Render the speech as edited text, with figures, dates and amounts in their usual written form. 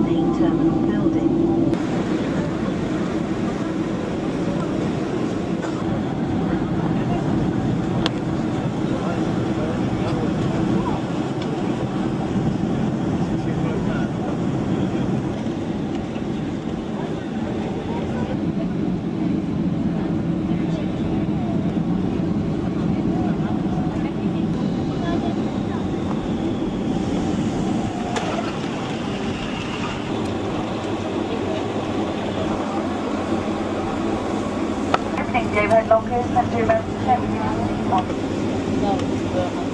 main terminal building. David Locke, Central American Champion.